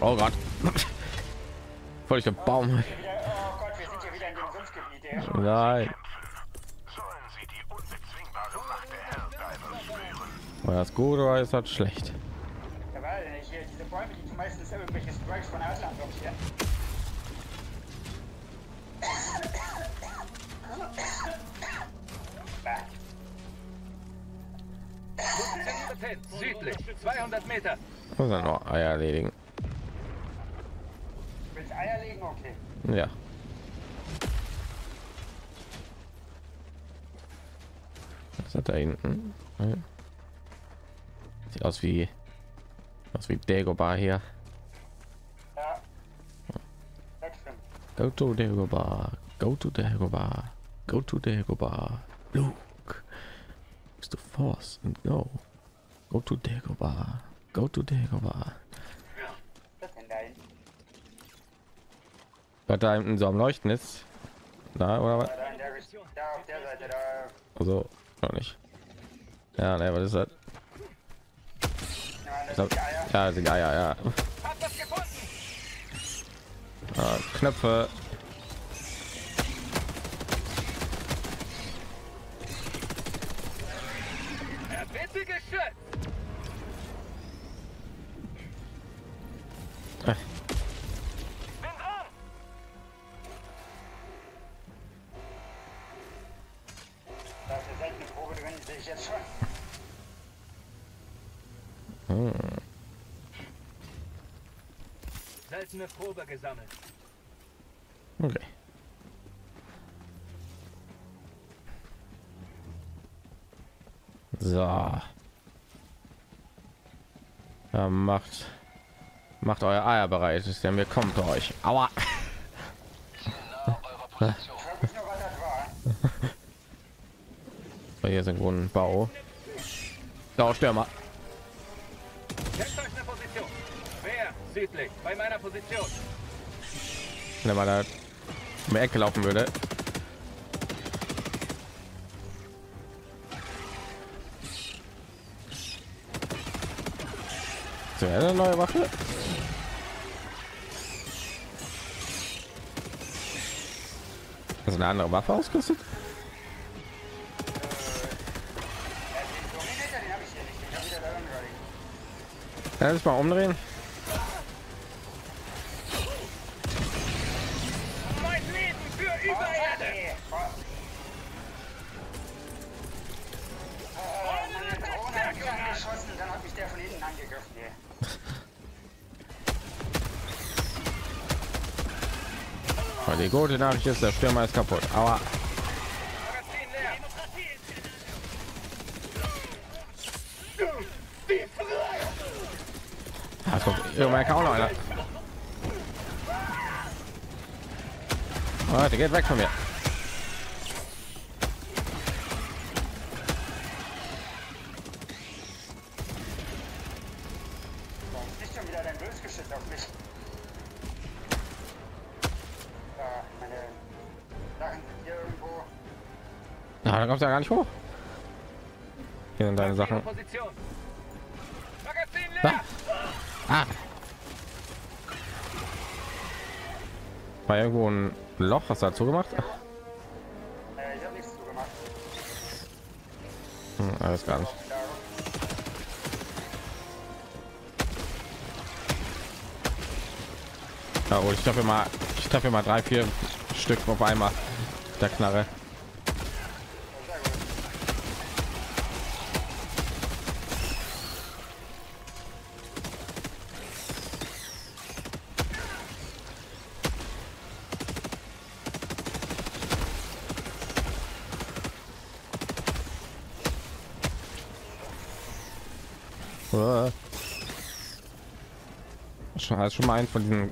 Oh Gott. Voll ich den Baum. Oh Gott, wir sind hier wieder in dem Sumpfgebiet, ey. Nein. Sollen Sie die unbezwingbare Macht der Helldivers spüren? War das gut oder ist das schlecht? Ja, weil hier diese Bäume, die meistens irgendwelche Strikes von Ausland kommen hier. Südlich 200 Meter. Muss er noch Eier legen? Willst Eier legen? Okay. Ja. Was hat da hinten? Sieht aus wie Dagobah hier. Ja. Go to Dagobah. Go to Dagobah. Go to Dagobah. Luke, bist du force and go. Go to Dagobah. Go to Dagobah. Was da hinten so am Leuchten ist? Da oder was? Also noch nicht. Ja, ne, was ist das? Ja, sind Eier, ja. Ah, Knöpfe. Seltene Probe gesammelt. Okay. So. Ja, macht euer Eier bereit, denn wir kommen zu euch. Aua. So, hier ist irgendwo ein Bau. Da Stürmer. Südlich bei meiner Position. Wenn man da um die Ecke laufen würde. So, eine neue Waffe. Ist eine andere Waffe ausgerüstet? Kann ich mal umdrehen? Die gute Nachricht ist, der Stürmer ist kaputt. Aber das kommt irgendwann auch noch einer. Leute, geht weg von mir. Da kommt ja gar nicht hoch. Hier sind deine Sachen. Ah. War irgendwo ein Loch, was dazu gemacht? Ich habe nichts zugemacht. Alles gar nicht. Ja, oh, ich treffe mal 3-4 Stück auf einmal. Der Knarre. Schon mal einen von diesen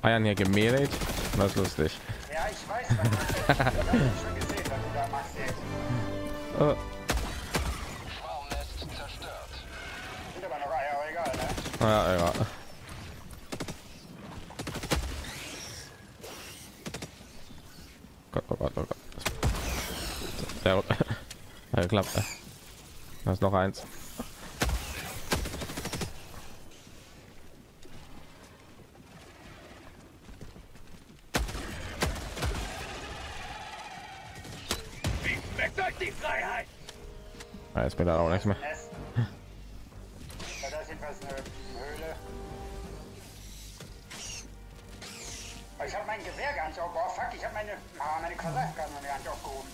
Eiern hier gemeldet. Das ist lustig. Ja, ich weiß, was das ist. Schon gesehen, was du da machst, ey. Schwarmnest zerstört. Sind aber noch Eier, aber egal, ne? Ja, ja. Gott, oh Gott, oh Gott. Sehr gut. Ja, klappt. Da ist noch eins. die Freiheit. Ja, jetzt bin ich da auch nicht mehr. Da ist jedenfalls eine Höhle. Ich habe mein Gewehr gar nicht aufgehoben. Oh, fuck, ich habe meine Kasseif gar nicht aufgehoben.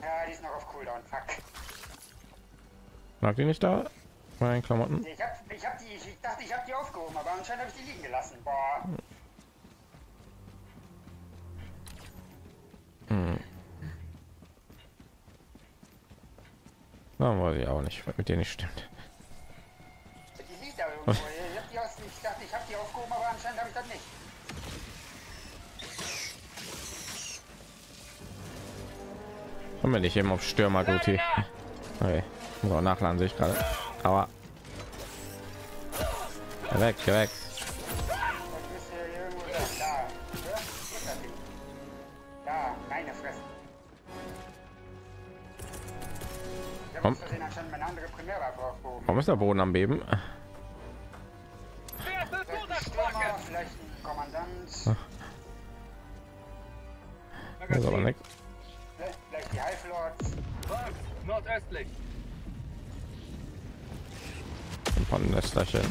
Ja, die ist noch auf Cooldown, fuck. Lag die nicht da? Meine Klamotten? Ich hab die, ich dachte, ich habe die aufgehoben, aber anscheinend habe ich die liegen gelassen. Boah. Hm. Na, weiß ich auch nicht, was mit dir nicht stimmt. Die liegt da irgendwo. Ich dachte, ich habe die aufgehoben, aber anscheinend habe ich das nicht. Haben wir nicht eben auf Stürmer Guti? Okay. So, nachladen sich gerade. Aber weg, weg. Warum ist der Boden am Beben? Das ist aber nix. Vielleicht die Halflords. Nordöstlich. Ein paar Nestlerchen.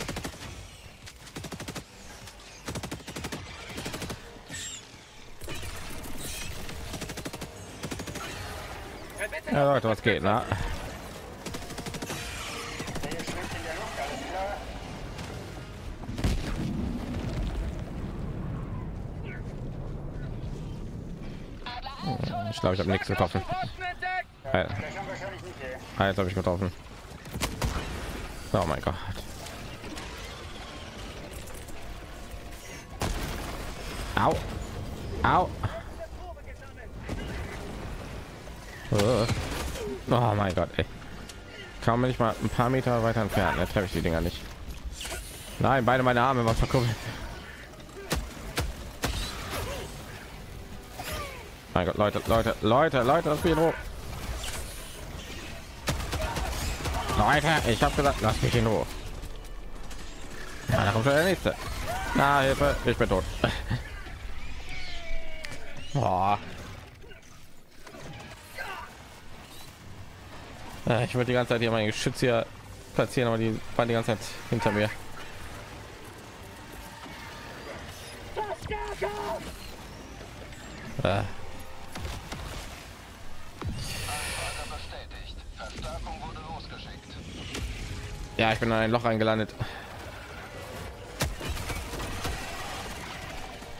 Ja, Leute, was geht, na? Ich glaube, ich habe nichts getroffen. Ja, jetzt habe ich getroffen. Oh mein Gott. Au. Au. Oh mein Gott, ey. Kaum bin ich mal ein paar Meter weiter entfernt, dann treffe ich die Dinger nicht. Nein, beide meine Arme waren verkuppelt. Mein Gott, Leute, Leute, Leute, Leute, das Video. Leute, ich habe gesagt, lass mich in Ruhe. Ja, da kommt schon der nächste. Na, Hilfe, ich bin tot. Boah. Ich würde die ganze Zeit hier mein Geschütz hier platzieren, aber die waren die ganze Zeit hinter mir. Ja, ich bin in ein Loch eingelandet.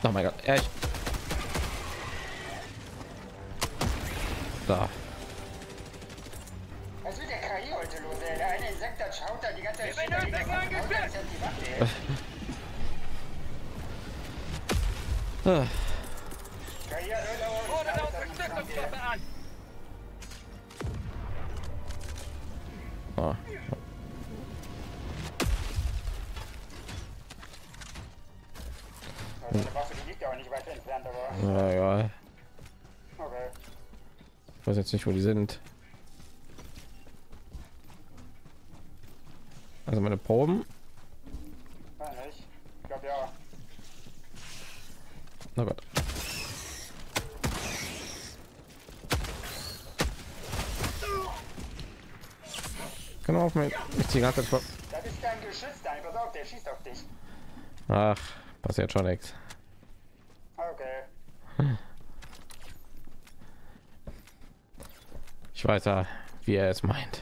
Oh mein Gott, echt. Da. Was wird der KI heute los? Der eine Insekt hat schaut da die ganze Zeit. Ja, okay. Ich weiß jetzt nicht, wo die sind. Also meine Proben. Ja, ich glaube ja. Na gut. Genau auf mich. Ich ziehe ganz vor. Das ist dein Geschütz, dein. Pass auf, der schießt auf dich. Ach, passiert schon nichts. Ich weiß ja, wie er es meint.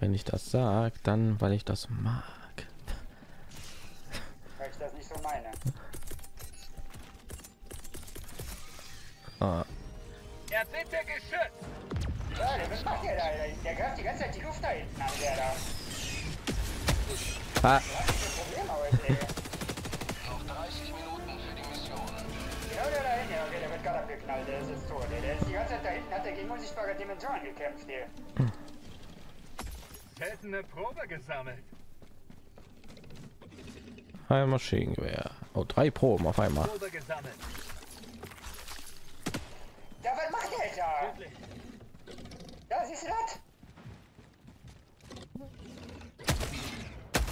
Wenn ich das sage, dann weil ich das mag. Weil ich das nicht so meine. Ja, bitte geschützt. Ja, was macht der da? Der greift die ganze Zeit die Luft da hinten an, der da. Ah. Noch 30 Minuten für die Mission. Genau der da hinten, okay, der wird gerade abgeknallt, der ist jetzt tot. Der ist die ganze Zeit da hinten, hat er gegen unsichtbare Dimensionen gekämpft hier. Seltene Probe gesammelt. Ein Maschinengewehr. Oh, 3 Proben auf einmal. Das ist das.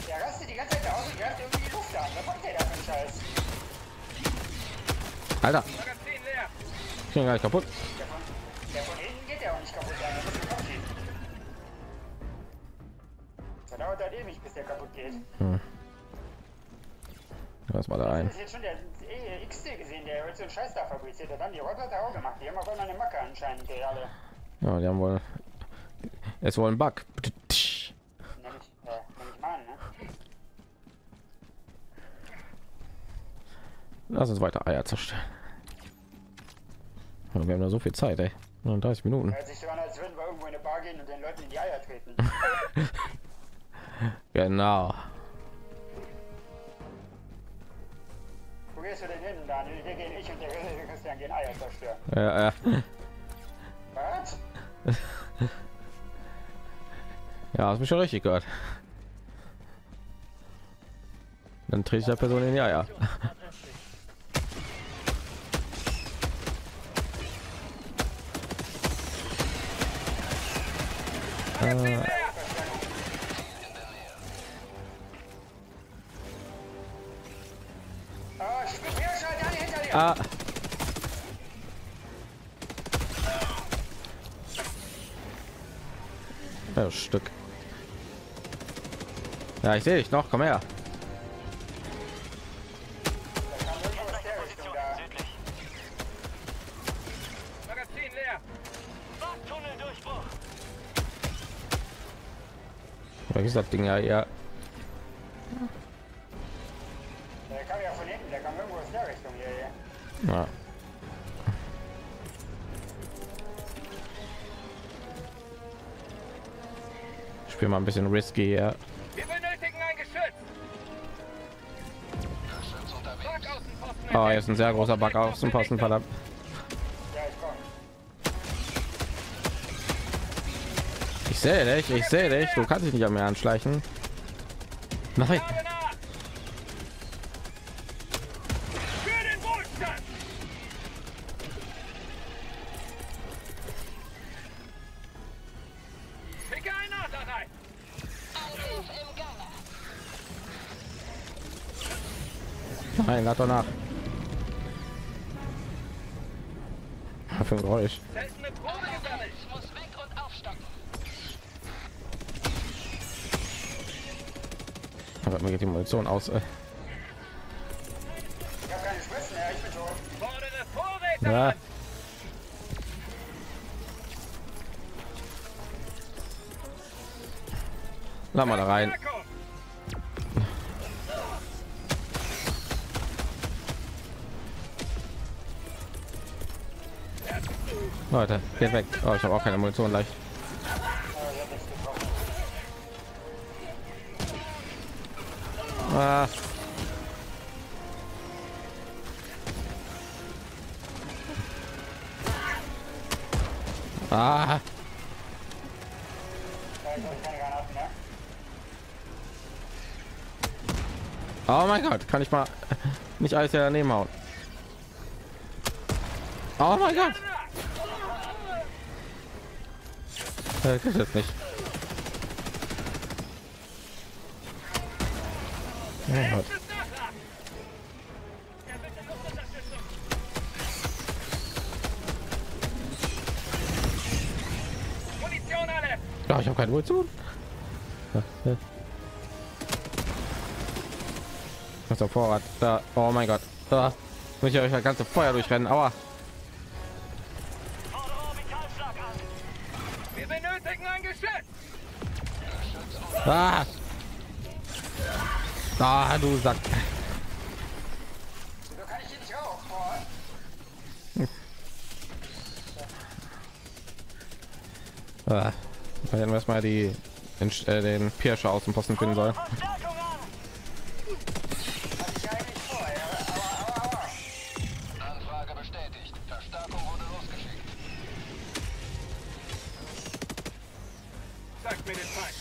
Der rastet die ganze Zeit aus und greift irgendwie die Luft an. Was macht der da für Scheiß? Alter. Ich bin gar nicht kaputt. Der von hinten geht ja auch nicht kaputt. Der muss kaputt gehen. Das dauert halt ewig, bis der kaputt geht. Lass mal da rein. Das ist jetzt schon der XT gesehen, der heute so einen Scheiß da fabriziert hat. Dann die Roboter hat er auch gemacht. Die haben auch immer eine Macke anscheinend, die alle. Ja, die haben wohl... Es wollen Bug. Lass uns weiter Eier zerstören. Wir haben da so viel Zeit, ey. 30 Minuten. Hört sich so an, als würden wir irgendwo in eine Bar gehen und den Leuten in die Eier treten. Genau. Wo gehst du denn hin, Daniel? Wir gehen, ich und der Christian gehen Eier zerstören. Ja. Was? Ja, hast mich schon richtig gehört. Dann trete ich der Person in die Eier. Ah. Ja, Stück. Ja, ich sehe dich noch. Komm her. Ist das Ding ja, ja. Der kam ja von hinten, der kam irgendwo aus der Richtung hier. Ja. Ich spiel mal ein bisschen risky, ja. Wir benötigen ein Geschütz. Oh, jetzt ein sehr großer Bug auf dem Posten, verdammt. Ich sehe dich, du kannst dich nicht mehr anschleichen. Nein. Nein, lad doch nach. Für ein Geräusch. Mir geht die Munition aus. Ich hab keine Spritzen mehr, ich bin tot. Fordere Vorräte an. Lass mal da rein. Leute, geht weg. Oh, ich habe auch keine Munition leicht. Ah. Ah. Oh mein Gott, kann ich mal nicht alles daneben hauen. Oh mein Gott. Das geht jetzt nicht. Oh Gott. Oh, ich habe keine Munition. Was der Vorrat da? Oh mein Gott. Da muss ich euch das ganze Feuer durchrennen. Aua. Wir benötigen ein Geschütz. Ah. Ah, du Sack. So kann ich jetzt nicht auch, ah, dann wir erstmal die den Pirscher aus dem Posten finden soll. Anfrage bestätigt. Verstärkung wurde losgeschickt. Sag mir den Feind.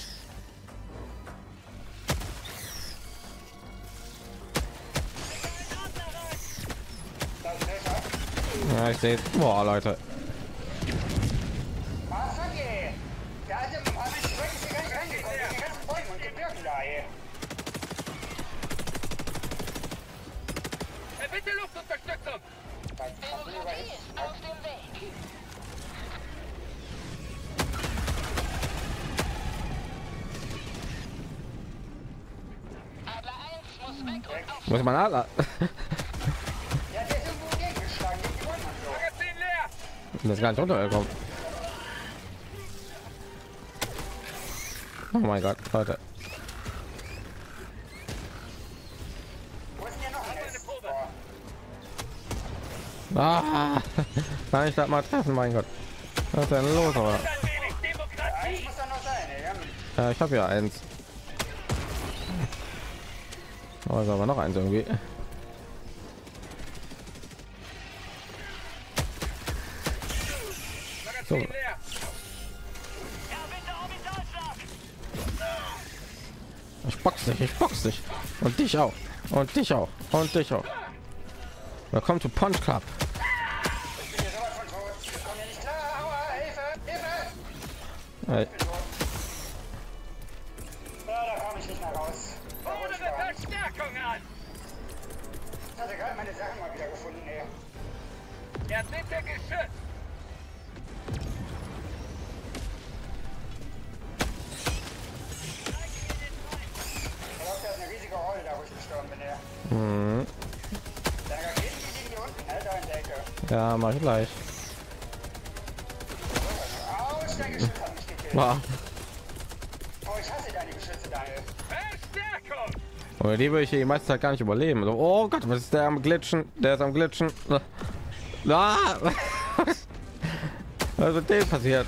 gleich sehen. Boah, Leute. Bitte Luftunterstützung! Auf dem Weg! Adler 1 muss weg und auf... Muss man Adler? Ja, der ist irgendwo gegengeschlagen. Magazin leer! Das ist gar nicht runtergekommen. Oh mein Gott, Leute. Ah, kann ich das mal treffen? Mein Gott, was ist denn los? Aber ja, ich habe ja eins, also aber noch eins irgendwie. So. Ich box dich und dich auch und dich auch und dich auch. Willkommen zu Punch Club. Hey. Ja, da komme ich nicht mehr raus. Ohne Verstärkung an. Ich hatte gerade meine Sachen mal wieder gefunden, ey. Ja, bitte geschützt. Ich glaube, der hat eine riesige Rolle, da wo ich gestorben bin, ey. Mhm. Da geht die Linie unten, ne? Da in der Ecke. Ja, mach ich gleich. Aus, der Geschütz hat mich gekillt. Wow. Oh, ich hasse deine Geschütze, Daniel. Verstärkung! Aber die würde ich hier die meiste Zeit gar nicht überleben. Also, oh Gott, was ist der am Glitschen? Der ist am Glitschen. Ah, was mit dem passiert?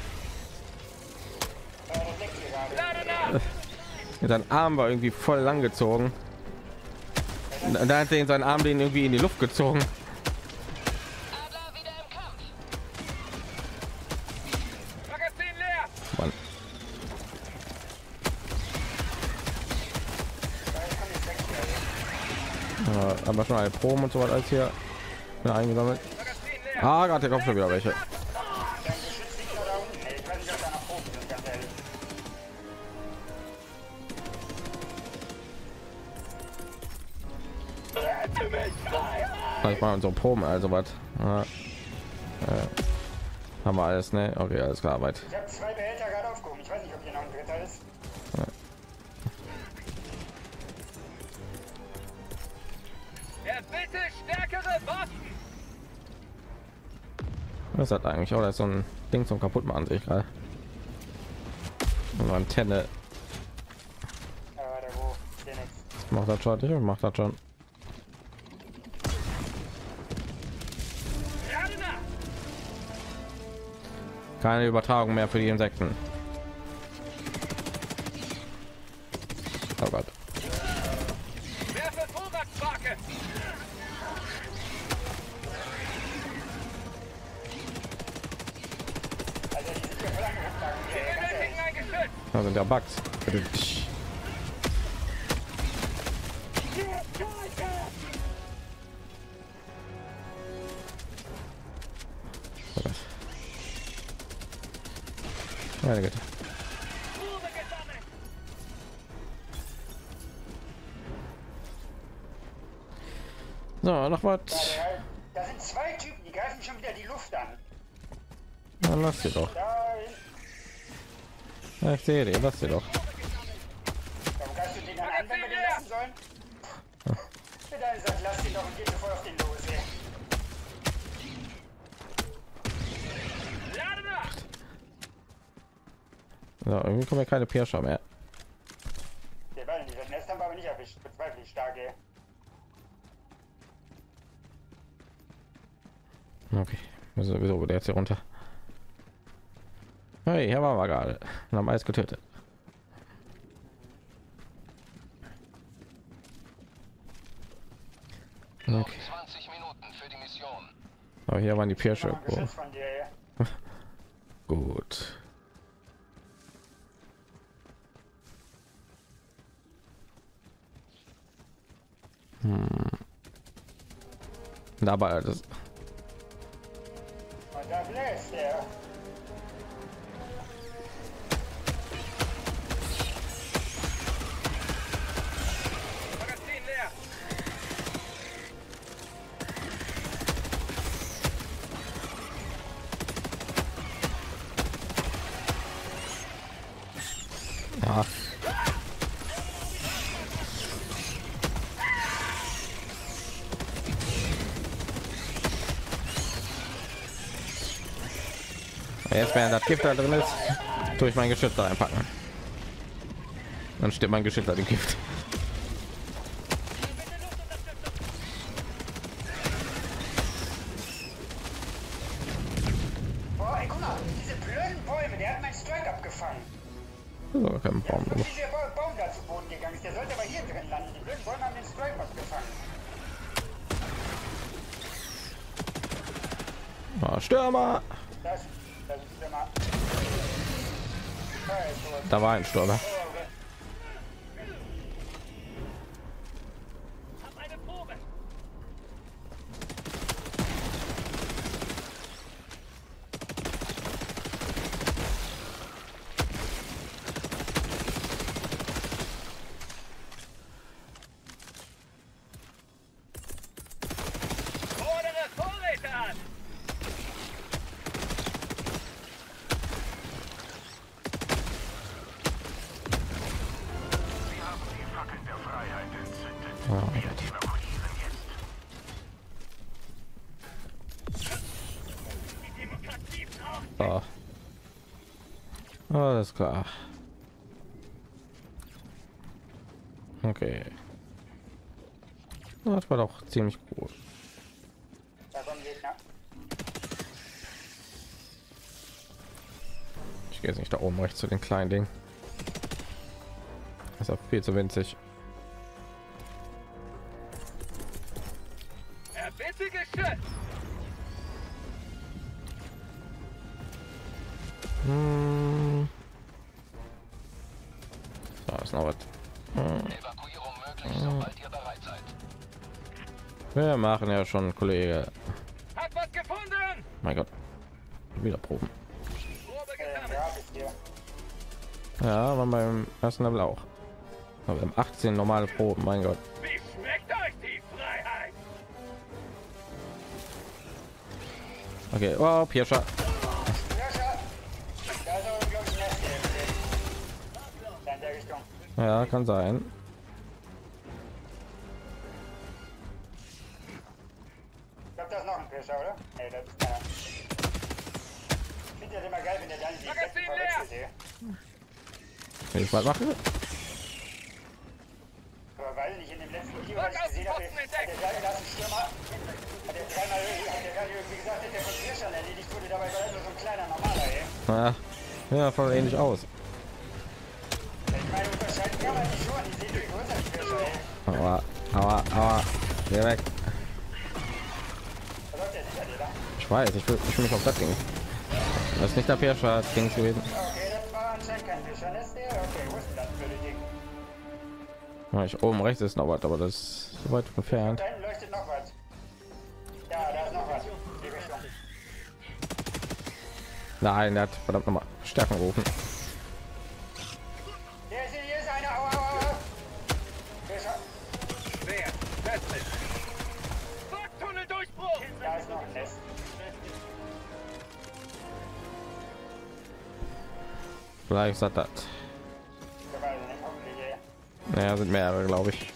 Sein Arm war irgendwie voll lang gezogen. Und da hat er in seinen Arm den irgendwie in die Luft gezogen. Aber schon alle Proben und so was als hier eingesammelt. Ah, gerade der kommt schon wieder welche. Ich mal unsere Proben, also was haben wir alles, ne? Okay, alles klar, weit. Ich habe 2 Behälter gerade aufgehoben. Ich weiß nicht, ob hier noch ein dritter ist. Ja. Ja, bitte stärkere Waffen. Was hat eigentlich? Oder ist so ein Ding zum kaputt machen sich gerade? Eine Antenne. Ja, macht das schon, ich macht das schon. Keine Übertragung mehr für die Insekten. Oh Gott. Da sind ja Bugs. Ja, gut. So, noch was. Da sind 2 Typen, die greifen schon wieder die Luft an. Dann lass sie doch. Ja, ich sehe die, lass sie doch. Warum kannst du den an, wenn wir den lassen sollen? Dann sag, lass ihn doch und geht sofort auf den los. So, irgendwie kommen ja keine Pirscher mehr. Die beiden, die werden erst haben, aber nicht erwischt. Bezweifle ich stark, ey. Okay, müssen sowieso der jetzt hier runter. Hey, hier waren wir gerade und haben Eis getötet. Okay. 20 Minuten für die Mission. Aber hier waren die Pirsche. Oh. Gut. Dabei das Jetzt, wenn das Gift da drin ist, tue ich mein Geschütz da einpacken. Dann stimmt mein Geschütz an dem Gift. Boah, ey, guck mal, diese blöden Bäume, der hat mein Strike abgefangen. Das ist aber kein Baum. Ja, dieser Baum da zu Boden gegangen ist, der sollte aber hier drin landen. Die blöden Bäume haben den Strike abgefangen. Oh, Stürmer! Da war ein Stürmer. Alles klar. Okay. Das war doch ziemlich gut. Ich gehe jetzt nicht da oben rechts zu den kleinen Dingen. Das ist auch viel zu winzig. Wir machen ja schon, Kollege. Hat was gefunden? Mein Gott, wieder Proben. Ja, waren beim ersten Level auch. Aber wir haben 18 normale Proben, mein Gott. Wie schmeckt euch die Freiheit? Okay, wow, Pirscher. Ja, kann sein. Ich mal machen. Aber weil ich in dem letzten Video gesehen habe, der ja, voll ähnlich aus. Aber, geh weg. Ich weiß, ich will mich auf das Ding. Das ist nicht der Pirscher Ding gewesen. Ja, ich oben rechts ist noch was, aber das ist so weit entfernt. Nein, der hat verdammt nochmal Stärken rufen. Vielleicht sagt das. Naja, sind mehrere, glaube ich.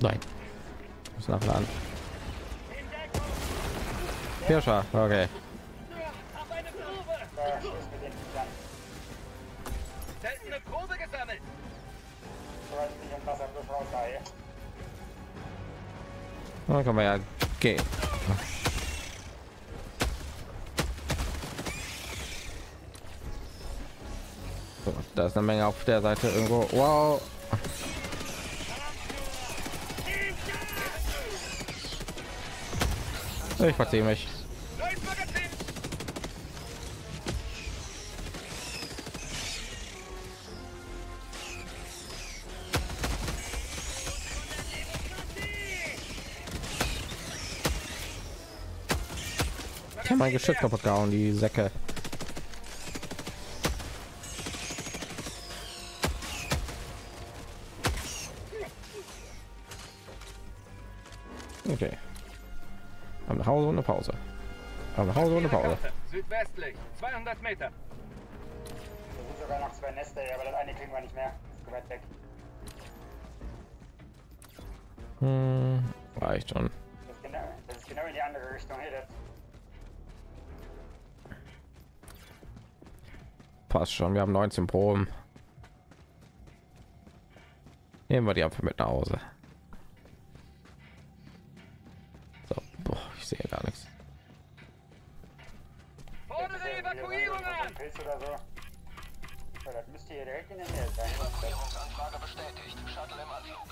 Nein. Muss nachladen. Pirscher, okay. Dann kann man ja gehen. Da ist eine Menge auf der Seite irgendwo. Wow. Ich verstehe mich. hier mein Geschütz kaputt gehauen, die Säcke. Okay. Haben nach Hause und eine Pause. Haben nach Hause und eine Pause. Südwestlich, 200 Meter. Wir sind sogar noch zwei Nester, aber das eine kriegen wir nicht mehr. Das ist weit weg. Hm, reicht schon. Das ist genau in die andere Richtung. Hey, das passt schon. Wir haben 19 Proben. Nehmen wir die Apfel mit nach Hause. So, boah, ich sehe gar nichts. Vorne die Evakuierung an! Das müsste hier direkt in der Nähe sein. Evakuierungsanfrage bestätigt. Shuttle im Anflug.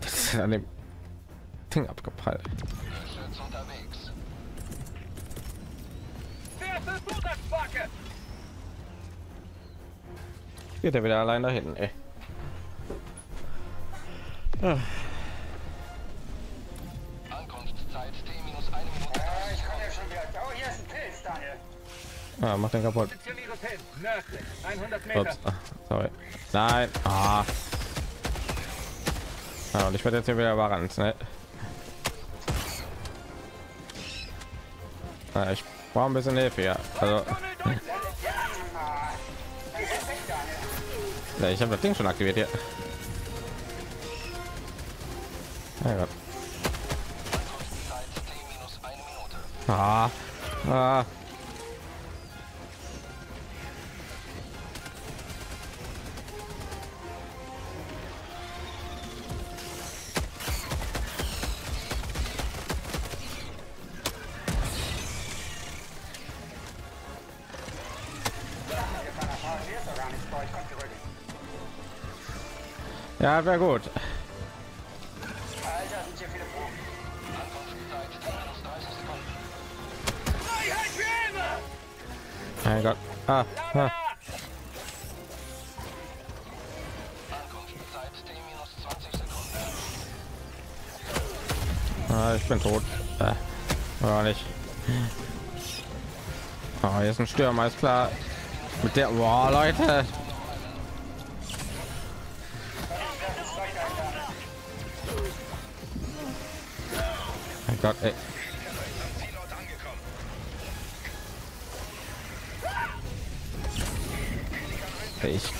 Das ist an dem Ding abgepeilt. Geschütz unterwegs. Geht er wieder allein da hinten, ey. Ah. Ankunftszeit T-1 Minute. Ich komme ja schon wieder. Oh, hier ist ein Pilz, Daniel. Ah, mach den kaputt. 100 Meter. Ups. Sorry. Nein. Ah. Ja, und ich werde jetzt hier wieder überrannt, ne? Ja, ich brauche ein bisschen Hilfe, ja. Also, ja, ich habe das Ding schon aktiviert hier. Ja. Ah, ah. Ja, wäre gut. Alter, sind hier viele Proben. Ankunftszeit minus 30 Sekunden. Freiheit für immer! Mein Gott. Ah, ah. Ankunftszeit minus 20 Sekunden. Ah, ich bin tot. Oder nicht. Oh, hier ist ein Stürmer, ist klar. Mit der... Wow, Leute. Gott, ey. Ich.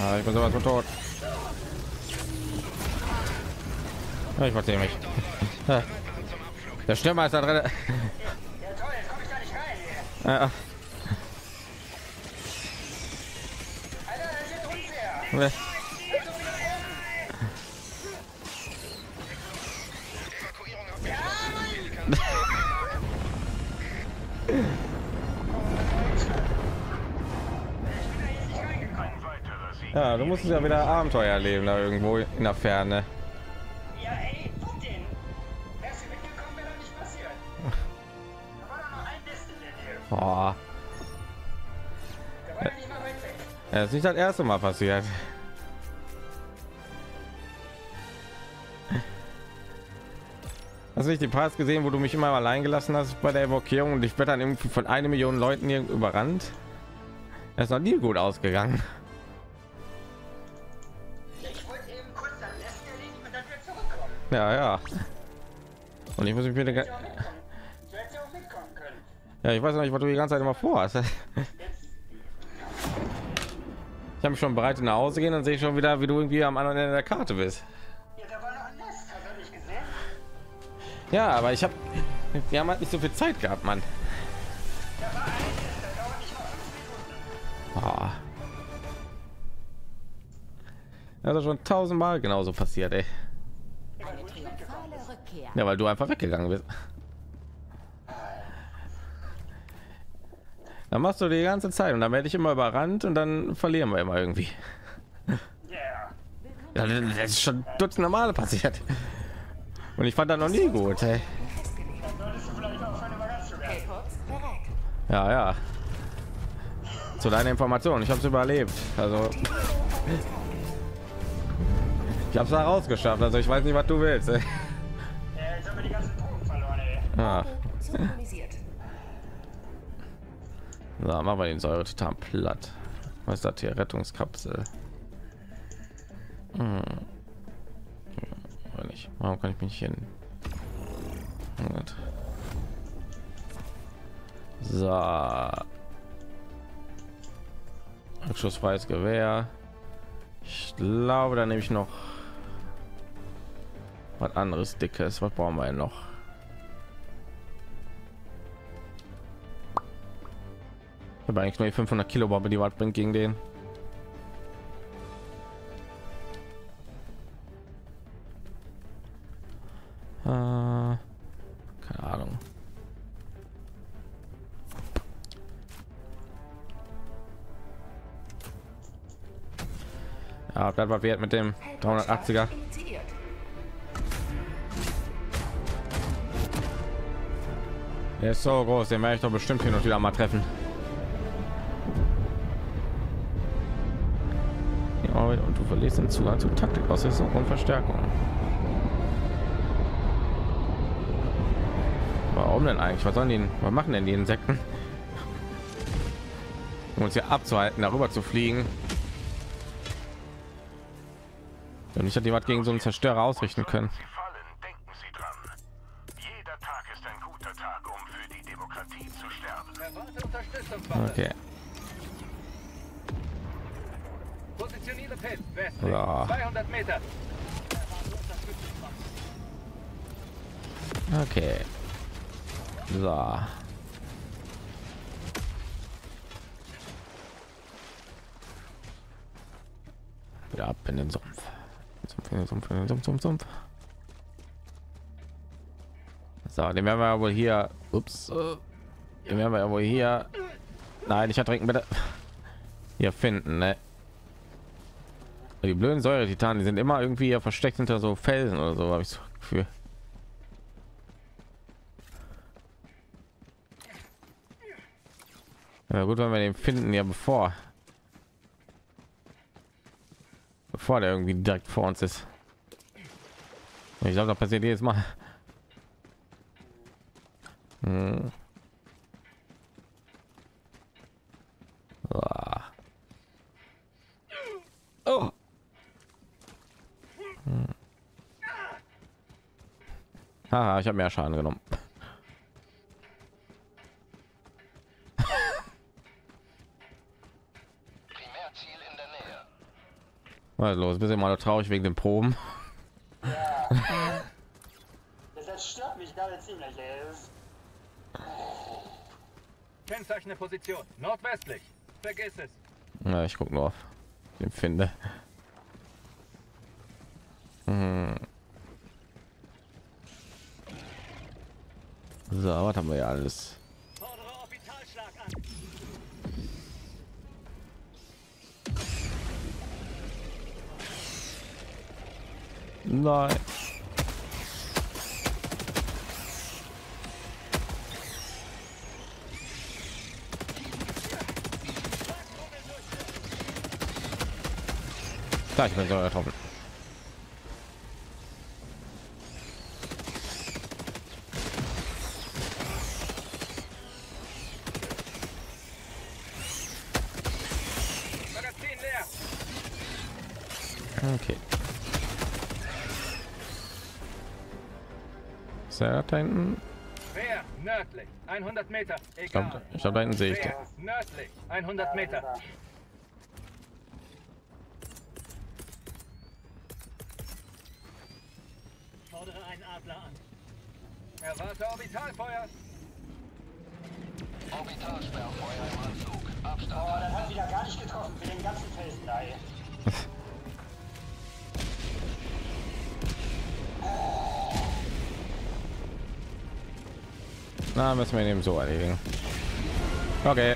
Ah, ich bin sowas von tot. Ja, ich verstehe mich. Der Stürmer ist da drin. Ja, toll, jetzt komme ich da nicht rein. Ja. Alter, das ist ja, du musst ja wieder Abenteuer erleben da irgendwo in der Ferne. Ja, ey, Putin. Wärst du mitgekommen, wäre das nicht passiert. Da war doch noch ein Nest in der Nähe. Boah. Da war ja nicht mal weit weg. Das ist nicht das erste Mal passiert. Hast du nicht die Parts gesehen, wo du mich immer allein gelassen hast bei der Evokierung und ich werde dann irgendwie von 1 Million Leuten hier überrannt? Das ist noch nie gut ausgegangen. Ja, ja. Und ich muss mich wieder... Ja, ich weiß nicht, was du die ganze Zeit immer vorhast. Ich habe mich schon bereit nach Hause gehen, dann sehe ich schon wieder, wie du irgendwie am anderen Ende der Karte bist. Ja, aber ich habe... Wir haben halt nicht so viel Zeit gehabt, Mann. Oh. Das ist schon 1000 Mal genauso passiert, ey. Ja, weil du einfach weggegangen bist. Dann machst du die ganze Zeit und dann werde ich immer überrannt und dann verlieren wir immer irgendwie. Ja, das ist schon dutzende Male passiert. Und ich fand das noch nie gut, ey. Ja, ja. Zu deiner Information, ich habe es überlebt. Also ich habe es da rausgeschafft. Also ich weiß nicht, was du willst. Jetzt haben wir die ganzen Punkte verloren. Ah. So, machen wir den Säure-Titan platt. Was ist das hier? Rettungskapsel. Hm. Ja, nicht. Warum kann ich mich hin? Moment. So. Schussfreies Gewehr. Ich glaube, da nehme ich noch was anderes Dickes. Was brauchen wir denn noch? Ich habe eigentlich nur 500 Kilo Bombe, die was bringt gegen den. Keine Ahnung. Ja, das war wert mit dem 380er. Der ist so groß, den werde ich doch bestimmt hin und wieder mal treffen. Und du verlierst den Zugang zu Taktikausrüstung und Verstärkung. Warum denn eigentlich? Was sollen die? Was machen denn die Insekten? Um uns hier abzuhalten, darüber zu fliegen. Und nicht hat jemand gegen so einen Zerstörer ausrichten können. Okay. Ja. 200 Meter. Okay. So. Wieder ab in den Sumpf. Sumpf. So, den werden wir ja wohl hier. Ups. Den werden wir ja wohl hier. Nein, ich ertrinken bitte. Hier finden, ne? Die blöden Säure-Titanen, die sind immer irgendwie ja versteckt hinter so Felsen oder so, habe ich so Gefühl. Ja, gut, wenn wir den finden, ja bevor der irgendwie direkt vor uns ist. Ich glaube, da passiert jedes Mal. Hm. Oh. Haha, ich habe mehr Schaden genommen. Primärziel in der Nähe. Was los? Bisschen mal traurig wegen den Proben. Ja. Das stört mich gerade ziemlich. Kennzeichne Position nordwestlich. Vergiss es. Na, ich gucke nur auf den finde. Hm. So, was haben wir ja alles? Nein. Da, ich bin so getroffen. Okay. Sehr da hinten. Nördlich 100 Meter. Egal. Ich habe da hinten sehe ich den. Nördlich 100 Meter. Fordere einen Adler an. Erwarte Orbitalfeuer. Orbitalsperrfeuer im Anflug. Abstand. Oh, das hat wieder gar nicht getroffen für den ganzen Felsen da hier. Na, müssen wir eben so erledigen. Okay.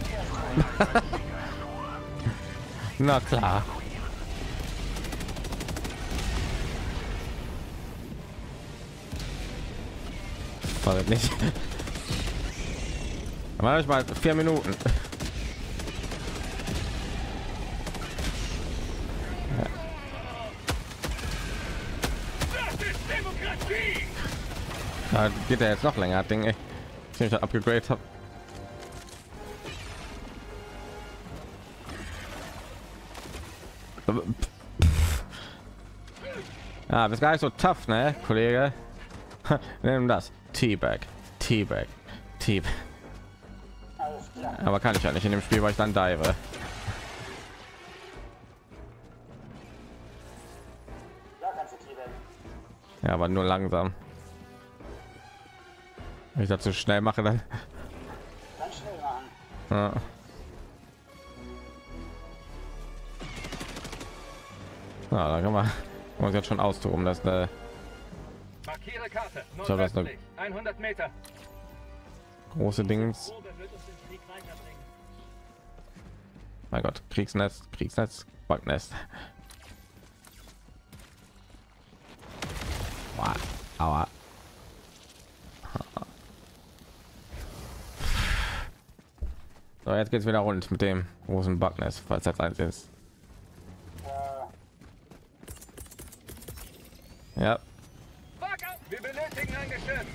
Na klar. War das nicht. Manchmal 4 Minuten. Da geht er jetzt noch länger, denke ich, wenn ich da abgegradet habe. Ja, bist gar nicht so tough, ne, Kollege? Nimm das. Teabag. Aber kann ich ja nicht in dem Spiel, weil ich dann dive. Ja, aber nur langsam. Wenn ich das zu schnell mache, dann. Ja. Na, da kann man uns jetzt schon austoben, dass eine Karte, so, das 100 Meter große Dings. Mein Gott, Kriegsnetz, Bugnetz. Aua. So, jetzt geht's wieder rund mit dem großen Bugnetz, falls das eins ist. Ja. Wir benötigen ein Geschütz.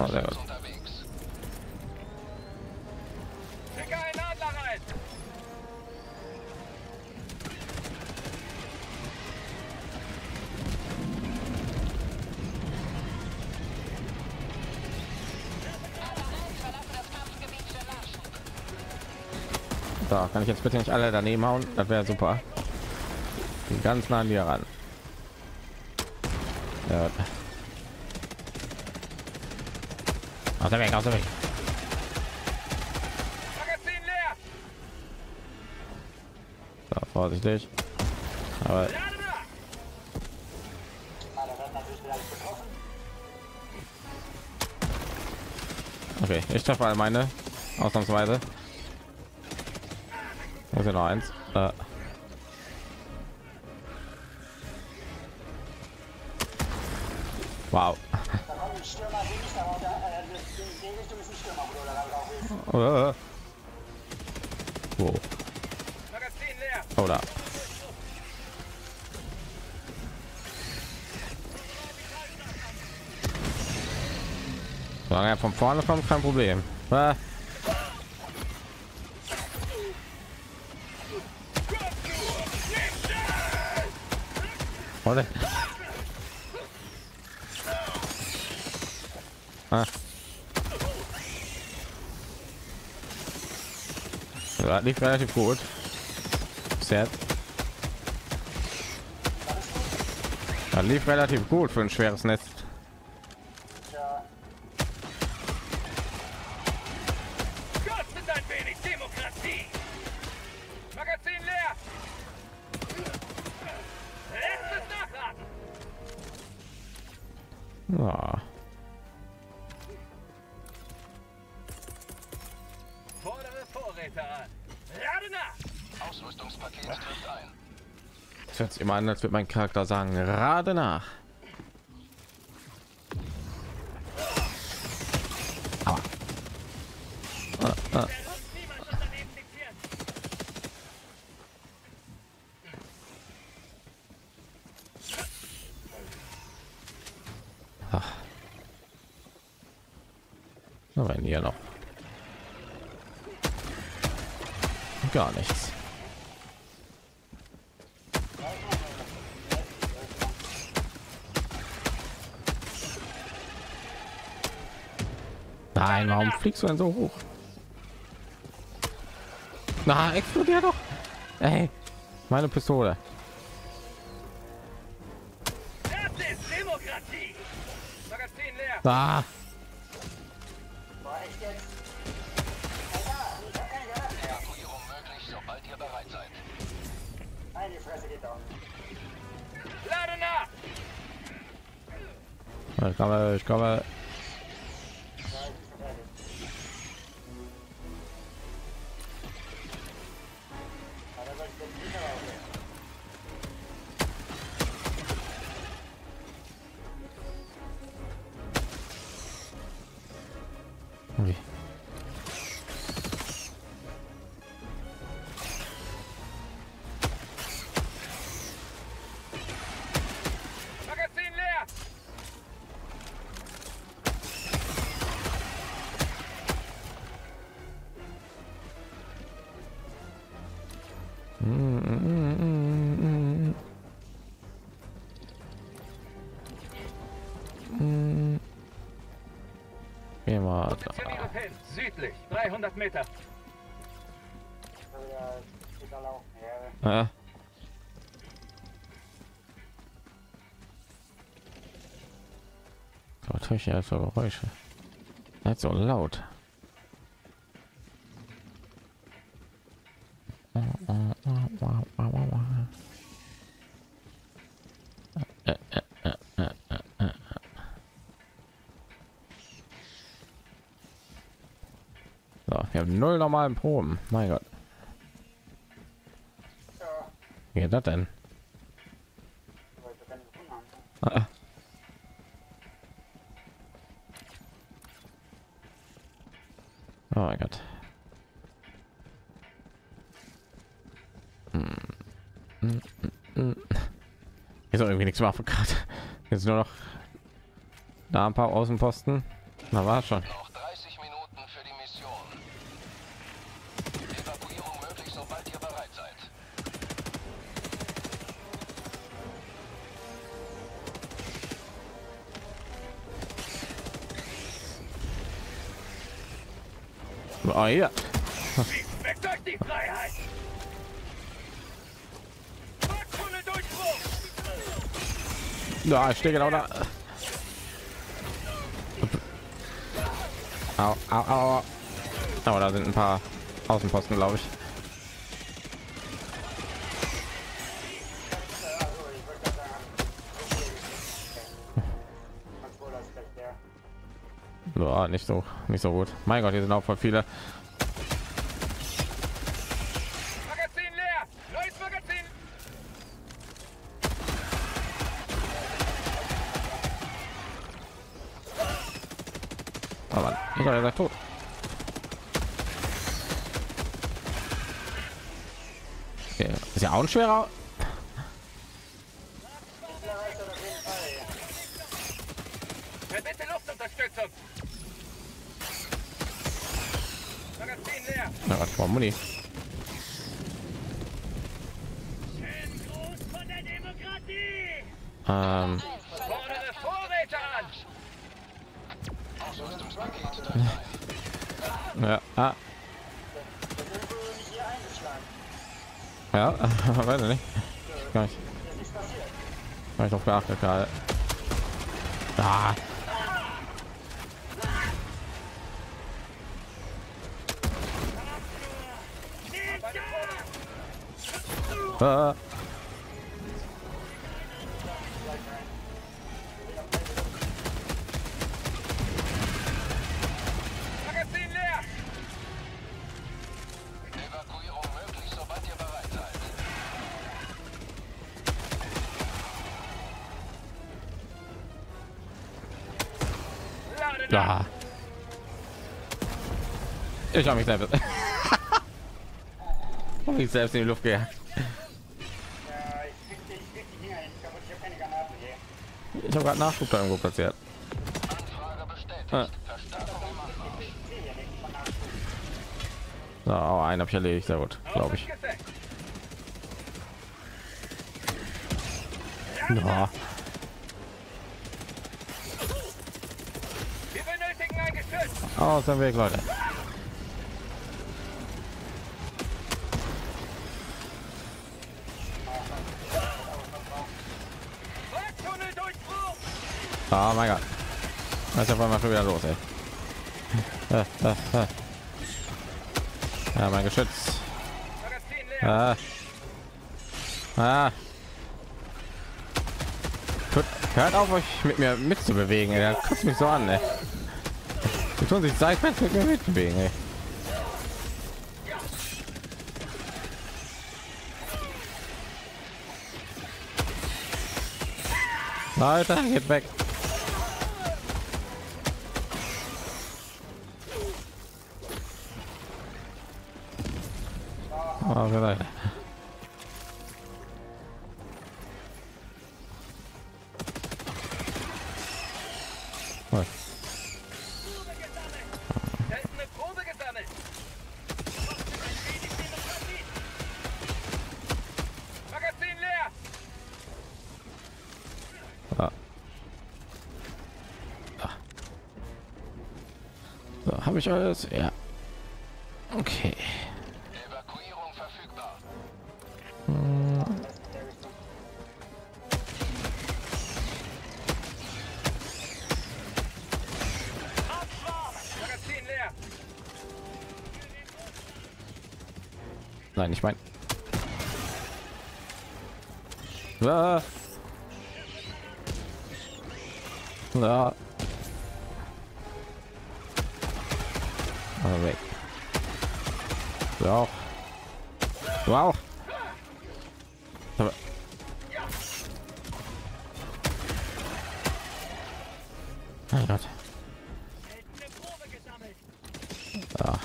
Oh, sehr gut. Schicke einen Adler rein. Da kann ich jetzt bitte nicht alle daneben hauen, das wäre super. Bin ganz nah an dir ran. Ja. Aus dem Weg. Magazin leer. Da, vorsichtig. Aber okay, ich treffe all meine. Ausnahmsweise. Muss ja noch eins. Wow. Wow. Oder. Solange er von vorne kommt, kein Problem. Oder? Ah. Ja, lief relativ gut. Set. Ja, lief relativ gut für ein schweres Netz. Ja. Gott, mit ein wenig Demokratie. Magazin leer. Letztes Nachladen. Jetzt immer an, als wird mein Charakter sagen, gerade nach. Aber hier noch gar nichts. Nein, warum fliegst du denn so hoch? Na, explodier doch! Ey, meine Pistole. Das ist Demokratie. Magazin leer. Da. Evakuierung möglich, sobald ihr bereit seid. Nein, die Fresse geht doch. Lade nach. Ich komme. Geh mal da. Südlich, 300 Meter. Ah. Was höre ich hier für Geräusche? Nicht so laut. So, wir haben 0 normalen Proben. Mein Gott. Wie geht das denn? Ah. Oh mein Gott. Ist auch irgendwie nichts machen gerade. Jetzt nur noch da ein paar Außenposten. Na, war schon. Oh ja. Ja, ich stehe genau da. Au, au, au. Oh, da sind ein paar Außenposten, glaube ich. Oh, nicht so gut. Mein Gott, hier sind auch voll viele. Magazin leer. Neues Magazin. Oh Mann, ich war ja tot. Okay. Ist ja auch ein schwerer. Muni. Ja, ah. Ja, weiß nicht. Gar nicht. Habe ich doch geachtet gerade. Ah. Ah. Magazin leer. Evakuierung möglich, sobald ihr bereit seid. Ja. Ich habe mich selbst. In die Luft gejagt. Ich habe gerade Nachschub da irgendwo platziert. Ah. So, einen habe ich erledigt, sehr gut, glaube ich. Ja. Aus dem Weg, Leute. Oh mein Gott. Das ist auf einmal schon wieder los, ey. Ja, mein Geschütz. Ah. Ah. Hört auf, euch mit mir mitzubewegen, ey. Kotzt mich so an, ey. Die tun sich seitwärts mit mir mitbewegen, ey. Alter, geht weg. Oh, vielleicht. Da ist eine Probe gesammelt. Habe ich alles? Ja. Okay. Evakuierung verfügbar. Magazin leer. Nein, ich meine. Na. Na. Weg. Du auch. Du auch. Mein Gott. Ah.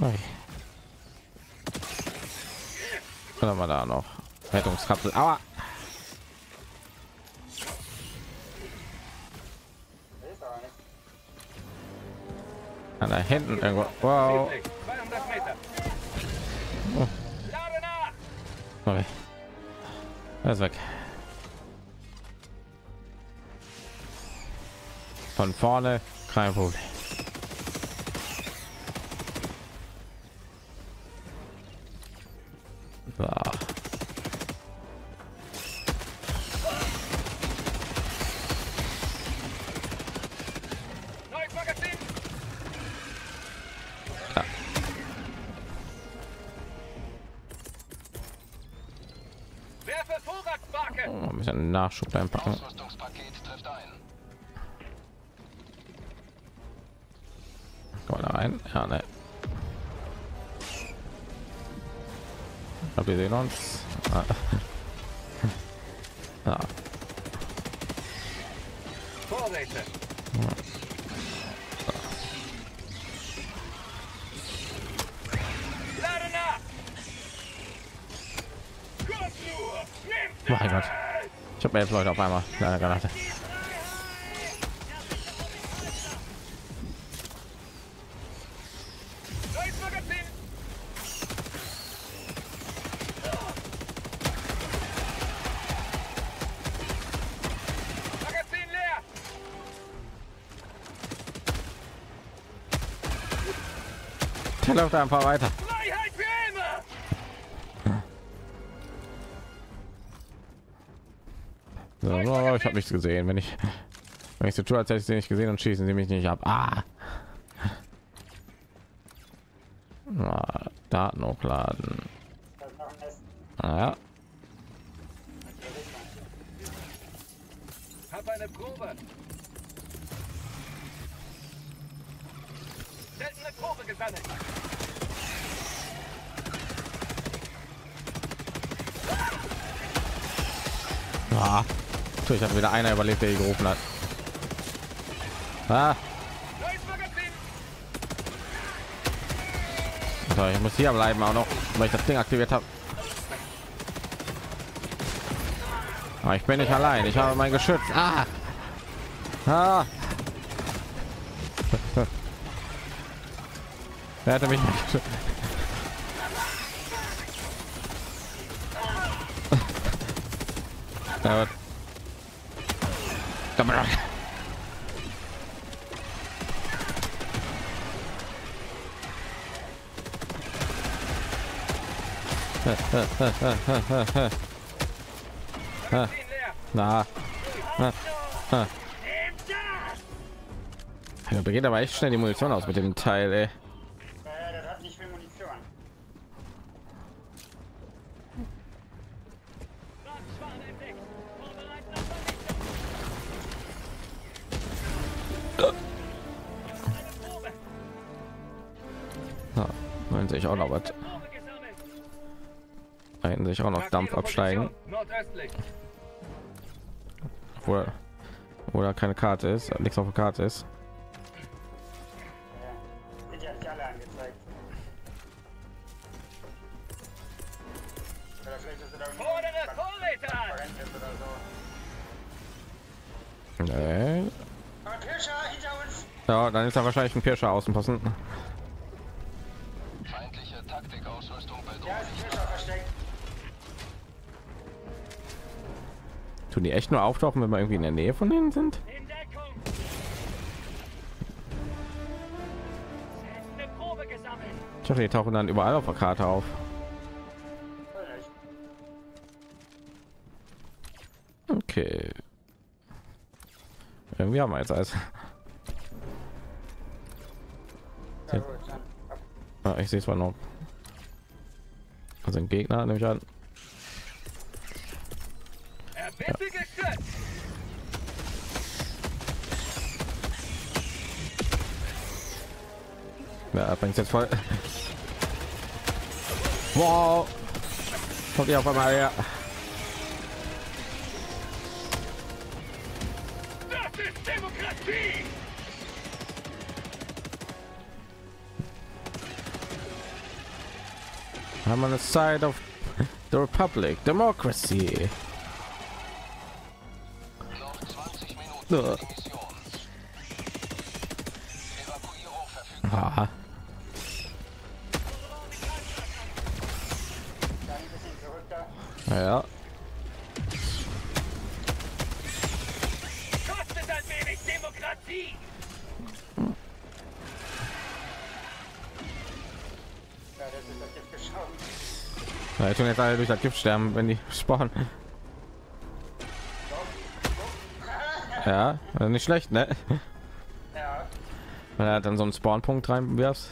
Okay. Was haben wir da noch? Rettungskapsel. Aua. Da hinten irgendwo. Wow. Oh. Okay. Das ist weg. Von vorne kein Problem. So. Nachschub einpacken. Ausrüstungspaket trifft ein. Komm da rein. Ja, ne. Ich glaube, wir sehen uns. Ah. Ah. Vorsicht. Ah. Mein Gott. Ich habe mir jetzt Leute auf einmal eine Granate. Der läuft einfach weiter. Oh, ich habe nichts gesehen, wenn ich so tue, als hätte ich sie nicht gesehen und schießen sie mich nicht ab. Ah. Ah, Daten hochladen. Ah, ja. Hab eine Probe. Seltene Probe gesammelt. Ah. Ich habe wieder einer überlebt, der gerufen hat. Ah. So, ich muss hier bleiben auch noch, weil ich das Ding aktiviert habe. Aber ich bin nicht allein. Ich habe mein Geschütz. Ah. Ah. Er hatte mich nicht geschützt. Ja, na, da geht aber echt schnell die Munition aus mit dem Teil, ey. Sich auch noch was ein sich auch noch Dampf absteigen oder keine Karte ist, nichts auf der Karte ist. Nee. Ja, dann ist da wahrscheinlich ein Pirscher außen passen. Tun die echt nur auftauchen, wenn wir irgendwie in der Nähe von denen sind? Ich dachte, die tauchen dann überall auf der Karte auf. Okay. Irgendwie haben wir jetzt alles. Ah, ich sehe es mal noch. Also ein Gegner, nehme ich an. Ja. Ja, bringt jetzt voll. Wow. Kommt ihr auf einmal her. Das ist Demokratie. I'm on the side of the Republic, democracy. Ah. Ja. Kostet ein wenig Demokratie. Ja, ich tun jetzt alle durch das Gift sterben, wenn die spawnen. Ja, nicht schlecht, ne? Ja. Wenn er dann so einen Spawnpunkt reinwirfst.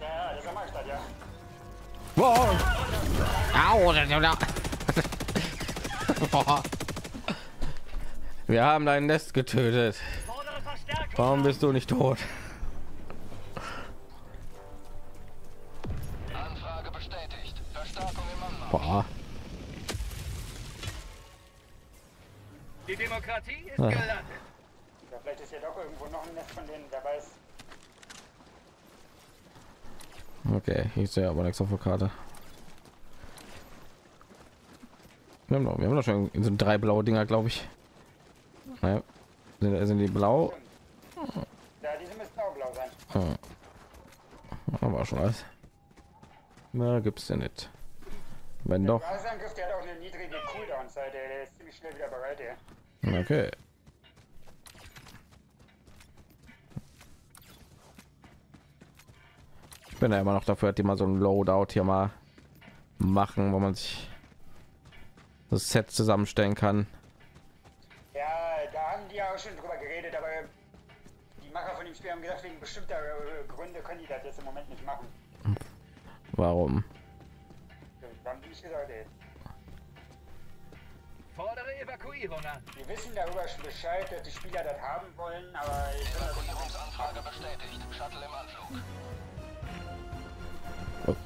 Ja, das mache ich dann, ja. Wow. Au, Boah. Wir haben dein Nest getötet. Warum bist du nicht tot? Anfrage bestätigt. Verstärkung im Anmarsch. Die Demokratie ist gelandet. Ja, vielleicht ist ja doch irgendwo noch ein Nest von denen, wer weiß. Okay, ich sehe aber nichts auf der Karte. Wir haben doch schon in so drei blaue Dinger, glaube ich. Naja, sind die blau? Ja, diese müssen auch blau sein. Aber schon alles. Na, gibt's denn nicht. Wenn doch. Der hat auch eine niedrige Cooldown-Zeit, der ist ziemlich schnell wieder bereit, ja. Okay. Ich bin ja immer noch dafür, die mal so ein Loadout hier mal machen, wo man sich das Set zusammenstellen kann. Ja, da haben die ja auch schon drüber geredet, aber die Macher von dem Spiel haben gesagt, wegen bestimmter Gründe können die das jetzt im Moment nicht machen. Warum? Haben die nicht gesagt, ey. Fordere Evakuierung an. Wir wissen darüber Bescheid, dass die Spieler das haben wollen, aber Evakuierungsanfrage bestätigt. Shuttle im Anflug. Oh.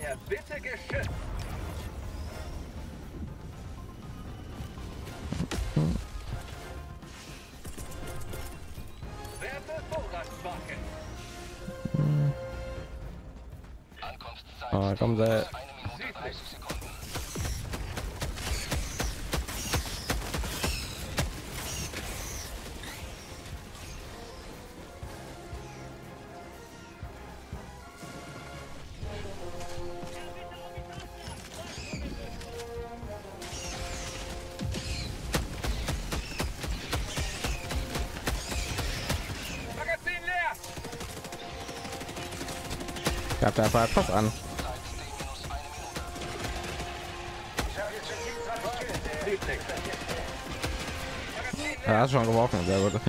Ja, bitte geschützt. Ah, komm, sei. Gab da einfach etwas an. Ja, schon geworfen, sehr gut.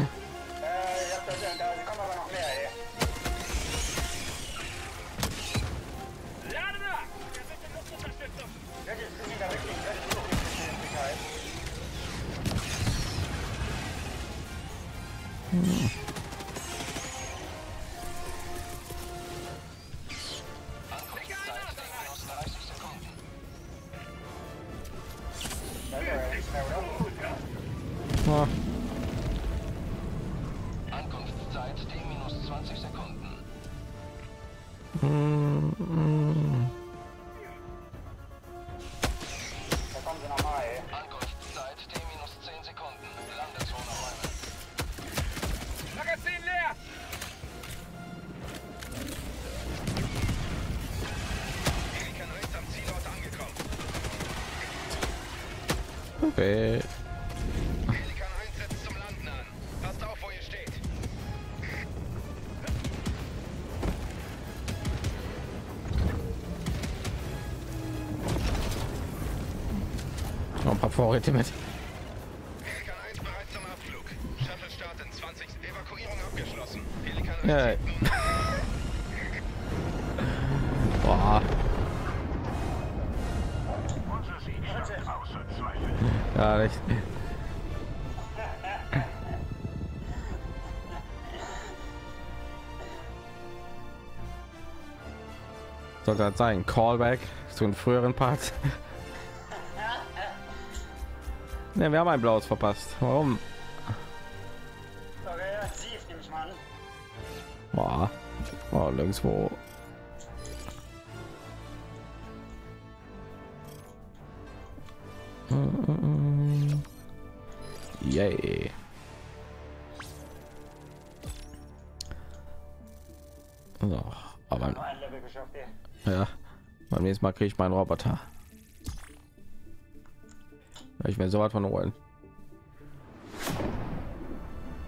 Okay. Noch ein paar Vorräte mit. Ja. Boah. Ja, nicht. Sollte das sein? Callback zu den früheren Parts. Ne, wir haben ein blaues verpasst. Warum? Boah. Oh, nirgendwo. Yay. So, aber ja, beim nächsten Mal kriege ich meinen Roboter. Ich will so was von holen.